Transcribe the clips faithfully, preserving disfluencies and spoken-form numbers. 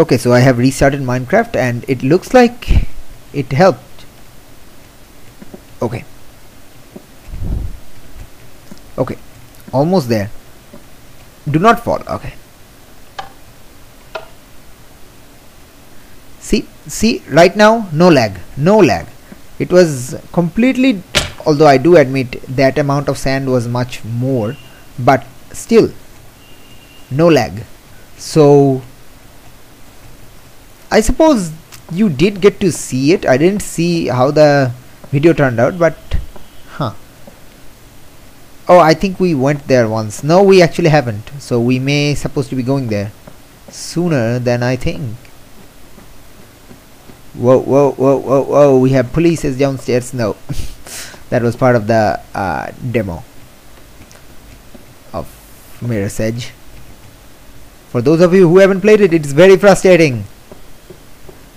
Okay, so I have restarted Minecraft and it looks like it helped. Okay. Okay, almost there. Do not fall. Okay. See, see, right now, no lag, no lag. It was completely, although I do admit that amount of sand was much more, but still, no lag. So, I suppose you did get to see it. I didn't see how the video turned out, but, huh. Oh, I think we went there once. No, we actually haven't. So, we may supposed to be going there sooner than I think. Whoa, whoa, whoa, whoa, whoa, we have police downstairs. No, that was part of the uh, demo of Mirror's Edge. For those of you who haven't played it, it's very frustrating.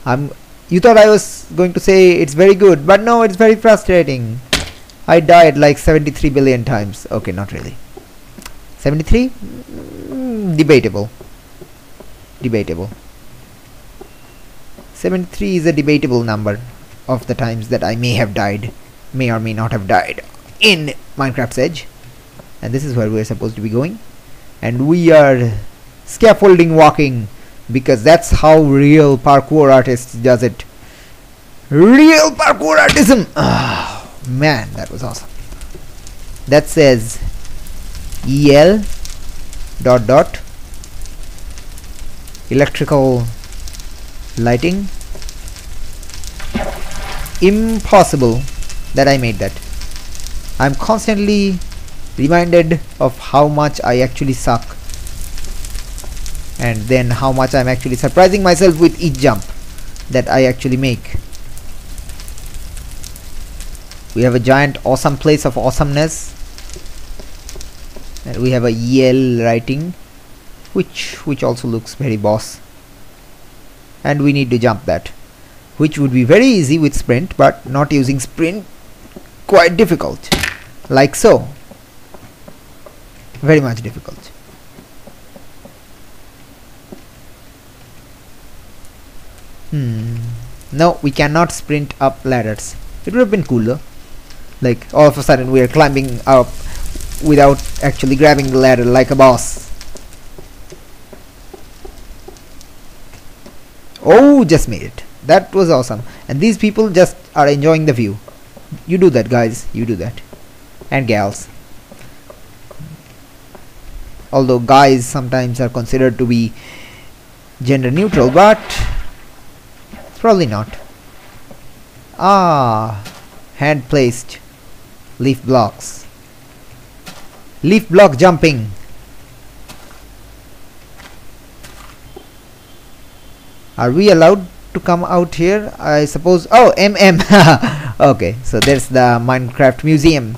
I'm, you thought I was going to say it's very good, but no, it's very frustrating. I died like seventy-three billion times. Okay, not really. seventy-three? Mm, debatable. Debatable. seventy-three is a debatable number of the times that I may have died, may or may not have died in Minecraft's Edge. And this is where we're supposed to be going. And we are scaffolding walking because that's how real parkour artists does it. Real parkour artism! Oh, man, that was awesome. That says Yale dot dot electrical lighting. Impossible that I made that. I'm constantly reminded of how much I actually suck and then how much I'm actually surprising myself with each jump that I actually make. We have a giant awesome place of awesomeness and we have a Yale writing which which also looks very boss. And we need to jump that, which would be very easy with sprint, but not using sprint, quite difficult, like so, very much difficult. Hmm, no, we cannot sprint up ladders. It would have been cooler, like all of a sudden we are climbing up without actually grabbing the ladder like a boss. Oh, just made it. That was awesome. And these people just are enjoying the view. You do that, guys. You do that. And gals. Although guys sometimes are considered to be gender neutral, but probably not. Ah, hand placed leaf blocks. Leaf block jumping. Are we allowed to come out here? I suppose. Oh, M M. Okay, so there's the Minecraft Museum.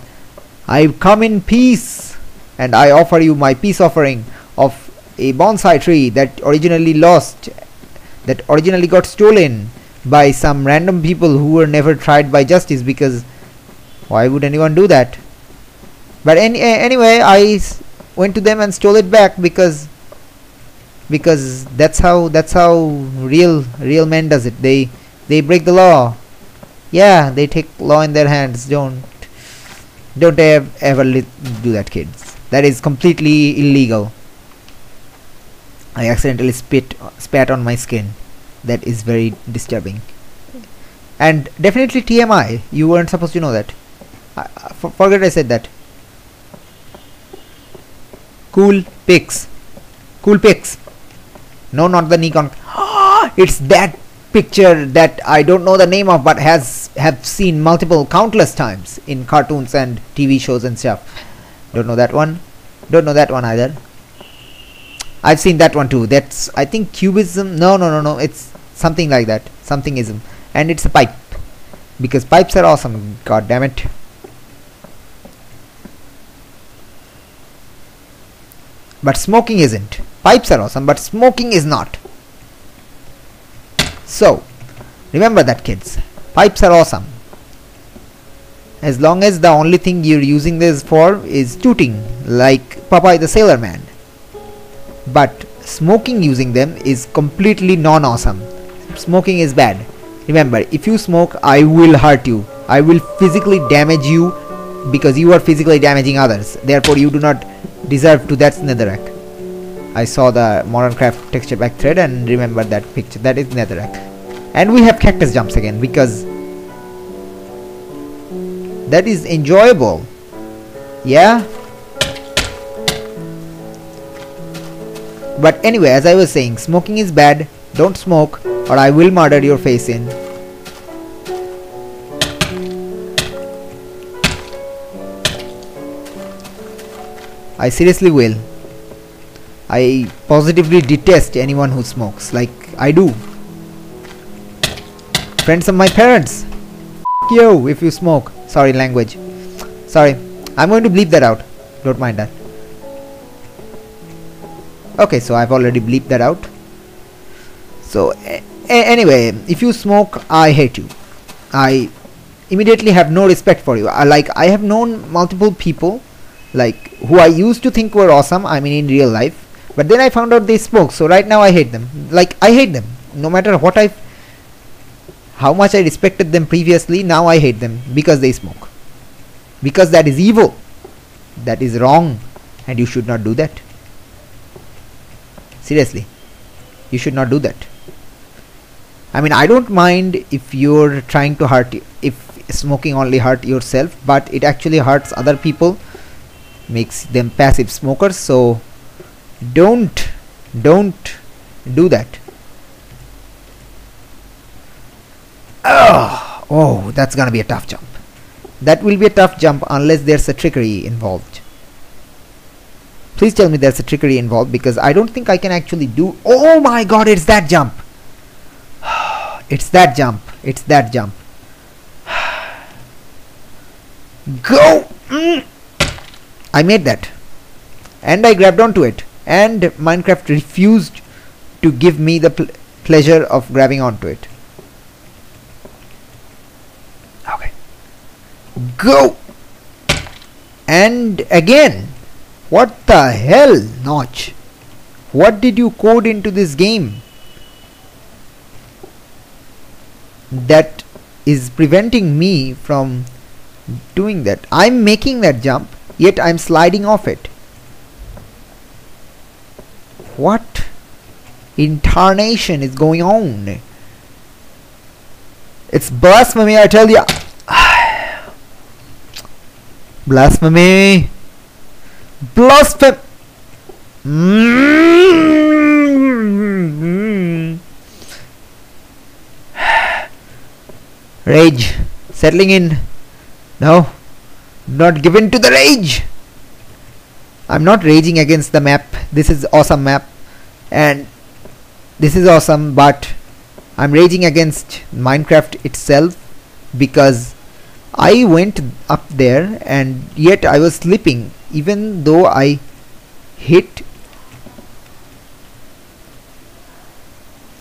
I come in peace and I offer you my peace offering of a bonsai tree that originally lost, that originally got stolen by some random people who were never tried by justice because why would anyone do that? But any, anyway, I s went to them and stole it back because because that's how that's how real real men does it. They they break the law. Yeah, they take law in their hands. Don't don't ever, ever do that, kids. That is completely illegal. I accidentally spit spat on my skin. That is very disturbing and definitely T M I. You weren't supposed to know that. I, I forget I said that. Cool pics cool pics. No, not the Nikon. It's that picture that I don't know the name of, but has have seen multiple, countless times in cartoons and T V shows and stuff. Don't know that one. Don't know that one either. I've seen that one too. That's, I think, cubism. No, no, no, no. It's something like that. Somethingism. And it's a pipe because pipes are awesome. God damn it. But smoking isn't. Pipes are awesome, but smoking is not. So, remember that, kids. Pipes are awesome. As long as the only thing you're using this for is tooting, like Popeye the Sailor Man. But smoking using them is completely non-awesome. Smoking is bad. Remember, if you smoke, I will hurt you. I will physically damage you because you are physically damaging others. Therefore, you do not deserve to. That's netherrack. I saw the Moderncraft texture pack thread and remembered that picture. That is netherrack. And we have cactus jumps again because that is enjoyable. Yeah. But anyway, as I was saying, smoking is bad. Don't smoke or I will murder your face in. I seriously will. I positively detest anyone who smokes, like I do. Friends of my parents, F you if you smoke. Sorry, language. Sorry, I'm going to bleep that out. Don't mind that. Okay, so I've already bleeped that out. So anyway, if you smoke, I hate you. I immediately have no respect for you. I, like I have known multiple people, like who I used to think were awesome. I mean, in real life. But then I found out they smoke, so right now I hate them. Like, I hate them. No matter what I... how much I respected them previously, now I hate them. Because they smoke. Because that is evil. That is wrong. And you should not do that. Seriously. You should not do that. I mean, I don't mind if you're trying to hurt you. If smoking only hurts yourself, but it actually hurts other people. Makes them passive smokers, so... don't don't do that. Oh, oh, that's gonna be a tough jump. That will be a tough jump unless there's a trickery involved. Please tell me there's a trickery involved, because I don't think I can actually do. Oh my god, it's that jump. It's that jump. It's that jump. Go. Mm. I made that. And I grabbed onto it. And Minecraft refused to give me the pl pleasure of grabbing onto it. Okay. Go! And again! What the hell, Notch? What did you code into this game that is preventing me from doing that? I'm making that jump, yet I'm sliding off it. What in tarnation is going on? It's blasphemy, I tell you. Blasphemy. Blasphemy. Mm-hmm. Rage. Settling in. No. Not given to the rage. I'm not raging against the map. This is awesome map and this is awesome, but I'm raging against Minecraft itself because I went up there and yet I was sleeping, even though I hit.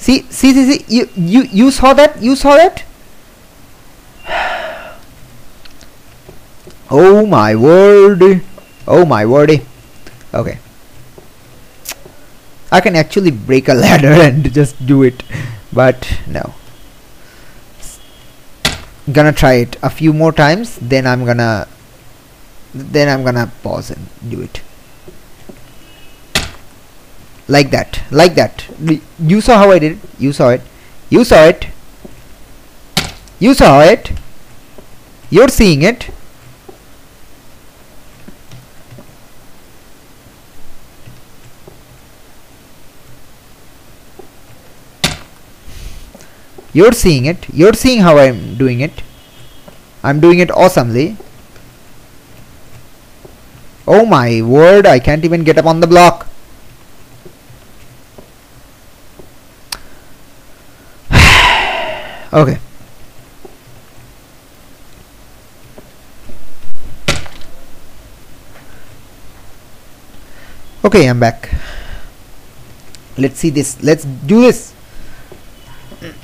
See, see, see, see you, you, you saw that? You saw that? Oh my word. Oh my wordy. Okay. I can actually break a ladder and just do it, but no. Gonna try it a few more times, then I'm gonna then I'm gonna pause and do it. Like that. Like that. You saw how I did it. You saw it. You saw it. You saw it. You're seeing it. You're seeing it. You're seeing how I'm doing it. I'm doing it awesomely. Oh my word, I can't even get up on the block. Okay. Okay, I'm back. Let's see this. Let's do this.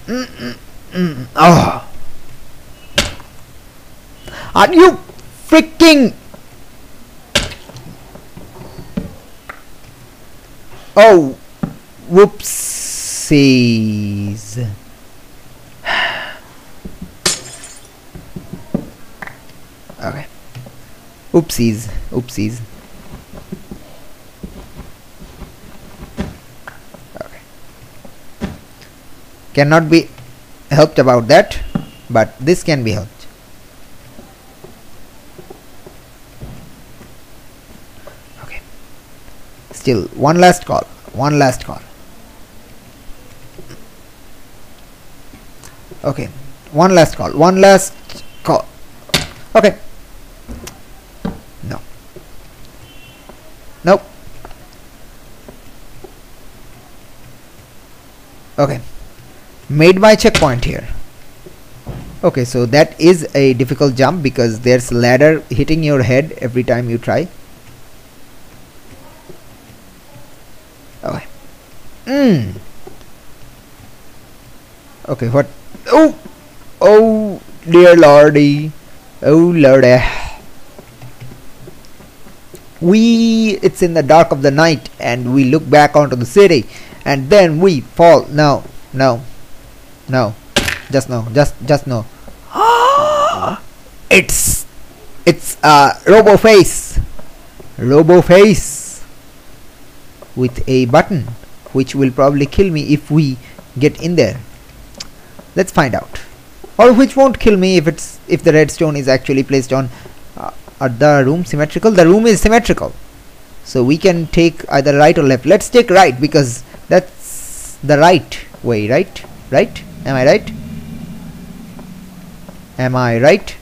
Mm, mm, mm. Oh. Are you freaking? Oh, Whoopsies. Okay. Oopsies. Oopsies. Okay. Cannot be helped about that, but this can be helped. Okay. Still, one last call. One last call. Okay. One last call. One last call. Okay. No. Nope. Okay. Made my checkpoint here. Okay, so that is a difficult jump because there's ladder hitting your head every time you try. Okay. Mm. Okay, what? Oh! Oh, dear lordy. Oh lordy. We, it's in the dark of the night and we look back onto the city and then we fall. No, no, no, just no, just, just no. It's, it's uh, Robo Face. Robo Face with a button which will probably kill me if we get in there. Let's find out. Or which won't kill me if it's if the redstone is actually placed on uh, are the room symmetrical? The room is symmetrical, so we can take either right or left. Let's take right because that's the right way. Right? Right? Am I right? Am I right?